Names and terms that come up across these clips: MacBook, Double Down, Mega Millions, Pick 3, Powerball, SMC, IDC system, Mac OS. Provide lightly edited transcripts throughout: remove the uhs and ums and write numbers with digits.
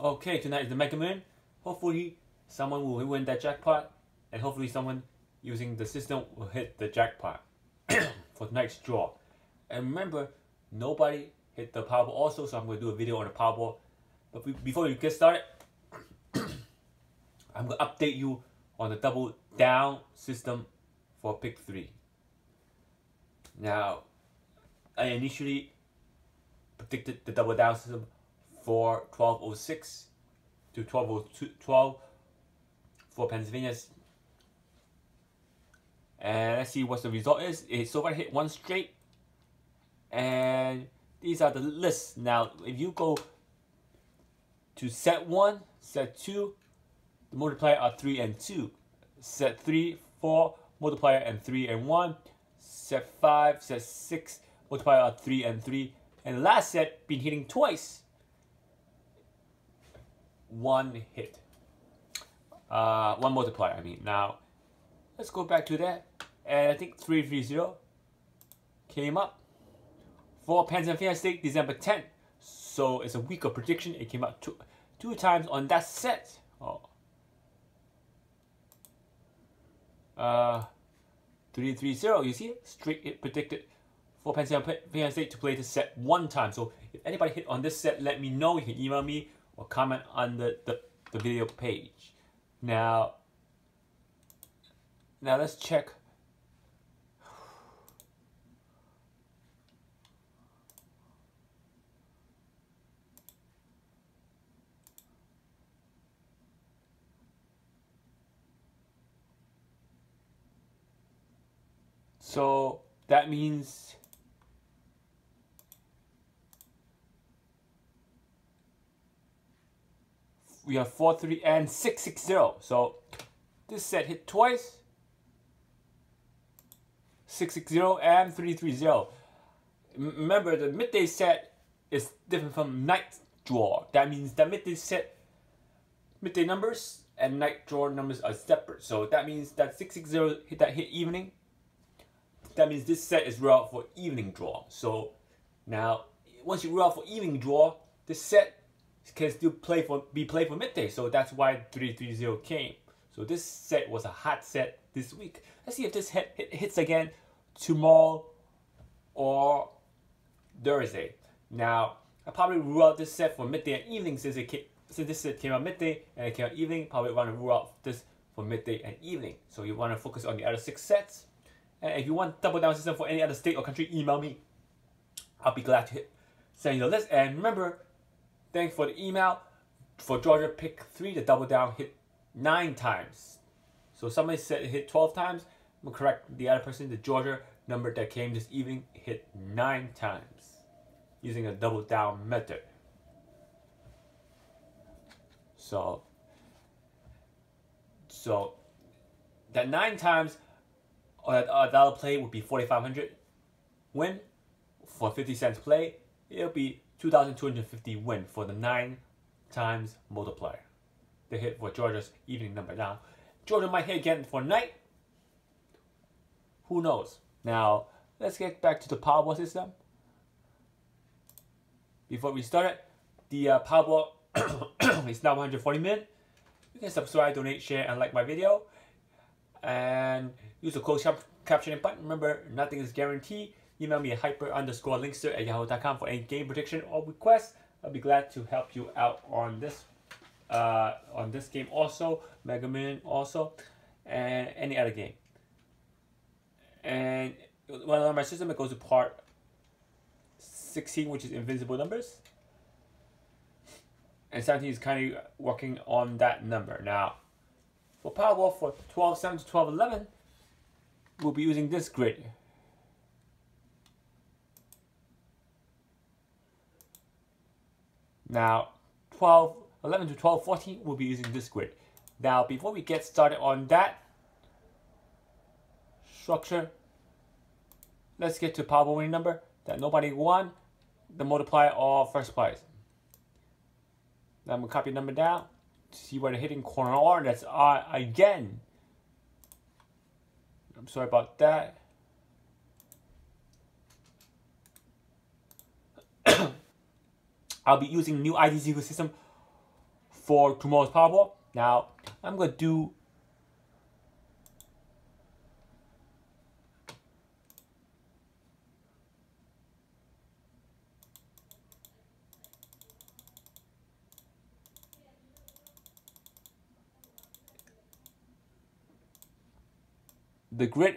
Okay, tonight is the Mega Million. Hopefully someone will win that jackpot, and hopefully someone using the system will hit the jackpot for the next draw. And remember, nobody hit the Powerball also, so I'm going to do a video on the Powerball. But before you get started, I'm going to update you on the Double Down system for Pick 3. Now, I initially predicted the Double Down system for 1206 to 1202 for Pennsylvania. And let's see what the result is. It's so far hit one straight. And these are the lists. Now, if you go to set 1, set 2, the multiplier are 3 and 2. Set 3, 4, multiplier and 3 and 1. Set 5, set 6, multiplier are 3 and 3. And the last set, been hitting twice. One hit. One multiplier, I mean. Now, let's go back to that. And I think 330 came up. For Pennsylvania State, December 10th. So it's a weaker prediction. It came out two times on that set. Oh. 330, you see? Straight hit predicted for Pennsylvania State to play this set one time. So if anybody hit on this set, let me know. You can email me or comment on the video page. Now let's check. So that means we have 4-3 and 6-6-0. So this set hit twice, 6-6-0 and 3-3-0. Remember, the midday set is different from night draw. That means that midday numbers and night draw numbers are separate. So that means that 6-6-0 hit that hit evening. That means this set is ruled out for evening draw. So now, once you rule out for evening draw, this set can still be played for midday. So that's why 330 came. So this set was a hot set this week. Let's see if this hits again tomorrow or Thursday. Now, I probably rule out this set for midday and evening since this set came out midday and it came out evening. Probably want to rule out this for midday and evening. So you want to focus on the other 6 sets. And if you want Double Down system for any other state or country, email me. I'll be glad to send you the list. And remember, thanks for the email. For Georgia Pick 3, the Double Down hit 9 times. So somebody said it hit 12 times. I'm going to correct the other person. The Georgia number that came this evening hit 9 times using a Double Down method. So that 9 times, a dollar play would be 4,500 win. For 50 cents play, it'll be 2,250 win for the 9 times multiplier. The hit for Georgia's evening number. Now, Georgia might hit again for night. Who knows? Now, let's get back to the Powerball system. Before we start it, the Powerball is now 140 million. You can subscribe, donate, share, and like my video. And use the closed captioning button. Remember, nothing is guaranteed. Email me at hyper_linkster@yahoo.com for any game prediction or requests. I'll be glad to help you out on this game also, Mega Million also, and any other game. And when I learn my system, it goes to part 16, which is invincible numbers, and 17 is kind of working on that number now. For Powerball for 12/7 to 12/11, we'll be using this grid. Now, 12/11 to 12/14, we'll be using this grid. Now, before we get started on that structure, let's get to Powerball winning number that nobody won, the multiplier or first prize. Now, I'm gonna copy the number down. See where the hidden corner are. That's R again. I'm sorry about that. I'll be using new IDC system for tomorrow's Powerball. Now, I'm going to do the grid.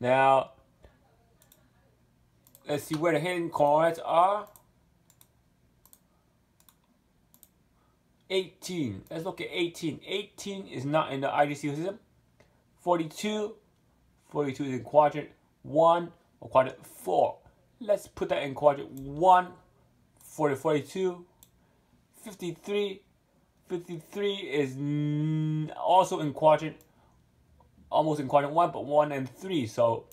Now, let's see where the hidden cards are. 18. Let's look at 18. 18 is not in the IDC system. 42. 42 is in quadrant 1 or quadrant 4. Let's put that in quadrant 1 for the 42. 53. 53 is also in quadrant, almost in quadrant 1, but 1 and 3. So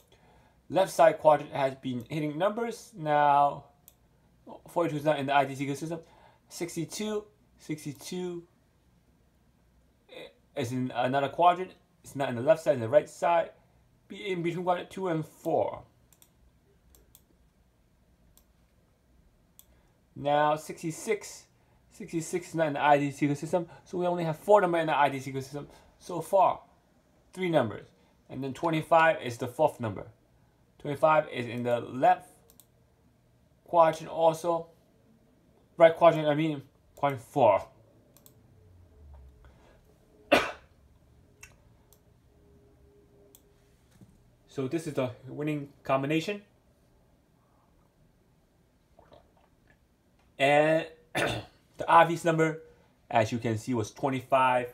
left side quadrant has been hitting numbers. Now 42 is not in the IDC system. 62 is in another quadrant. It's not in the left side, in the right side. Be in between quadrant 2 and 4. Now 66 is not in the IDC system, so we only have 4 numbers in the IDC system so far. 3 numbers, and then 25 is the 4th number. 25 is in the left quadrant also, right quadrant, I mean quadrant 4. So this is the winning combination. And the obvious number, as you can see, was 25,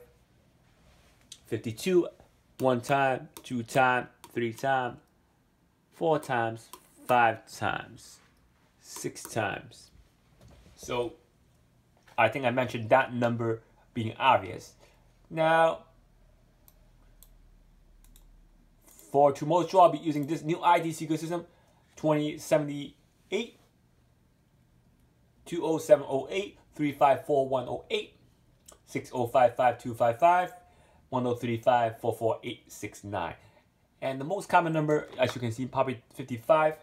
52, 1 time, 2 time, 3 time, 4 times, 5 times, 6 times. So I think I mentioned that number being obvious. Now, for tomorrow's draw, I'll be using this new IDC system, 2078, 20708, 354108, 60555255, 103544869. And the most common number, as you can see, probably 55,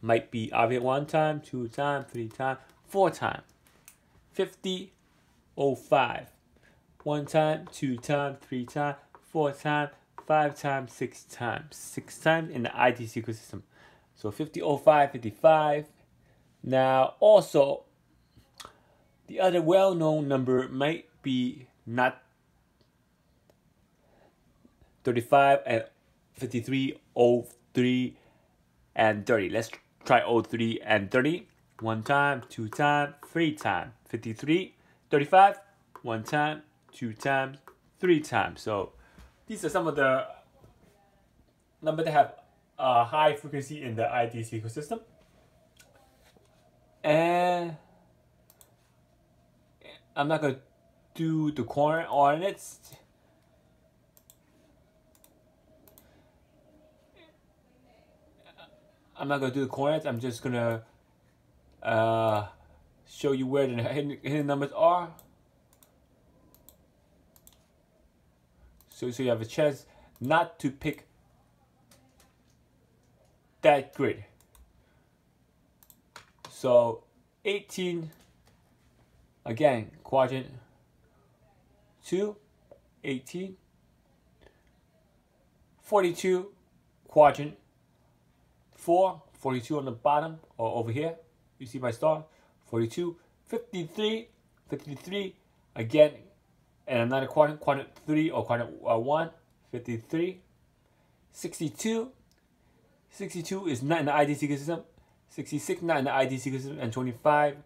might be obvious 1 time, 2 time, 3 time, 4 time. 5005. 1 time, 2 time, 3 time, 4 time, 5 time, 6 time. 6 times in the IDC system. So 5005, 55. Now also, the other well-known number might be not 35 and 53, 03 and 30. Let's try 03 and 30. 1 time, 2 time, 3 time. 53, 35, 1 time, 2 times, 3 times. So these are some of the numbers that have a high frequency in the IDC ecosystem. And I'm not going to do the corner on it. I'm not going to do the corners. I'm just going to show you where the hidden numbers are. So you have a chance not to pick that grid. So 18, again, quadrant 2, 18, 42, quadrant 4, 42 on the bottom, or over here, you see my star, 42, 53, 53, again, and another quadrant, quadrant 3 or quadrant 1, 53, 62, 62 is not in the IDC system, 66 not in the IDC system, and 25,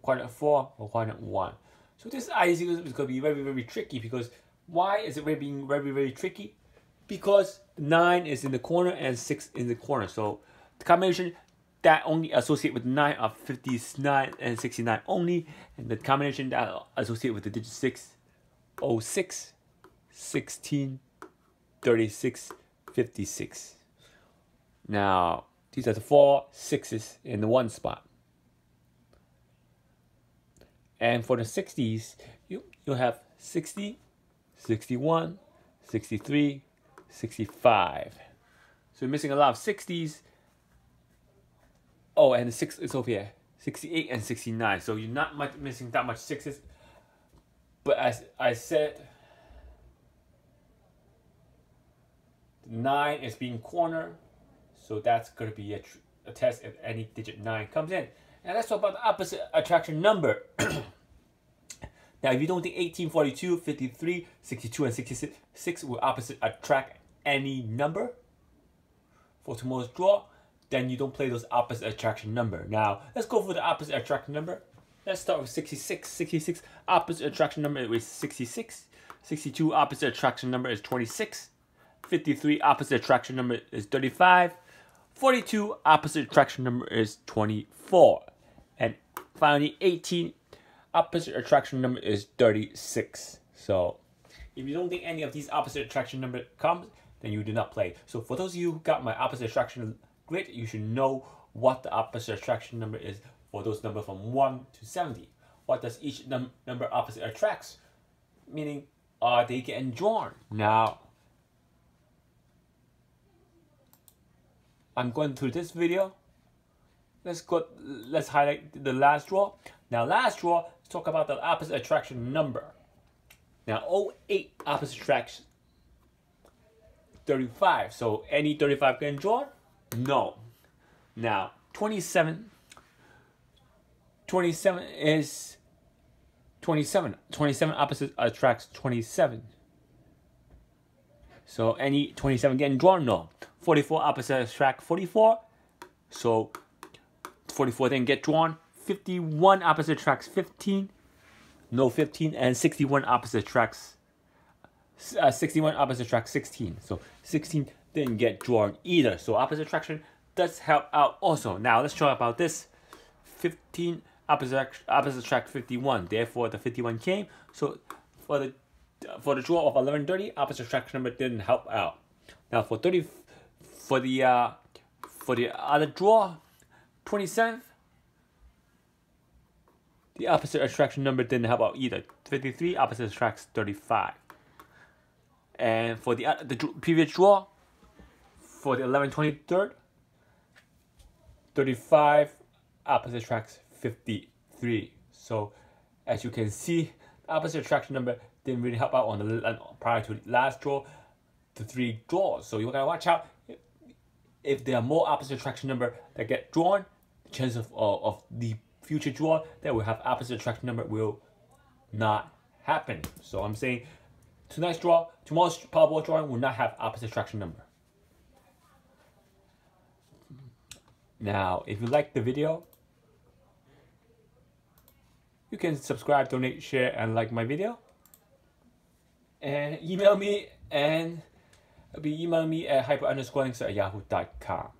quadrant 4 or quadrant 1. So this IDC system is going to be very, very tricky, because why is it being very, very tricky? Because 9 is in the corner and 6 in the corner. So the combination that only associate with 9 are 59 and 69 only. And the combination that associate with the digit 6, 06, 16, 36, 56. Now, these are the 4 sixes in the 1 spot. And for the 60s, you'll have 60, 61, 63, 65. So you're missing a lot of 60s Oh, and the 6 is over here. 68 and 69. So you're not much missing that much sixes. But as I said, 9 is being cornered. So that's going to be a test if any digit 9 comes in. And let's talk about the opposite attraction number. Now, if you don't think 18, 42, 53, 62, and 66 will opposite attract any number for tomorrow's draw, then you don't play those opposite attraction number. Now, let's go for the opposite attraction number. Let's start with 66. 66 opposite attraction number is 66. 62 opposite attraction number is 26. 53 opposite attraction number is 35. 42 opposite attraction number is 24. And finally, 18 opposite attraction number is 36. So if you don't think any of these opposite attraction number comes, then you do not play. So for those of you who got my opposite attraction grid, you should know what the opposite attraction number is for those numbers from 1 to 70. What does each number opposite attracts? Meaning, are they getting drawn? Now, I'm going through this video. Let's highlight the last draw. Now, last draw, let's talk about the opposite attraction number. Now, 08 opposite attraction 35. So, any 35 can draw? No. Now, 27. 27 is 27. 27 opposite attracts 27. So, any 27 getting drawn? No. 44 opposite attract 44. So, 44 didn't get drawn. 51 opposite attracts 15, no 15, and 61 opposite attracts 16. So 16 didn't get drawn either. So opposite attraction does help out also. Now let's talk about this. 15 opposite attract 51. Therefore the 51 came. So for the draw of 1130, opposite attraction number didn't help out. Now for 30, for the other draw, 27. The opposite attraction number didn't help out either. 53 opposite attracts 35. And for the previous draw, for the 11/23, 35 opposite attracts 53. So as you can see, the opposite attraction number didn't really help out on the prior to the last draw, the three draws. So you gotta watch out. If there are more opposite attraction number that get drawn, the chance of the future draw that will have opposite attraction number will not happen. So I'm saying tonight's draw, tomorrow's Powerball drawing will not have opposite attraction number. Now, if you like the video, you can subscribe, donate, share, and like my video. And email me, and be emailing me at hyper_links@yahoo.com.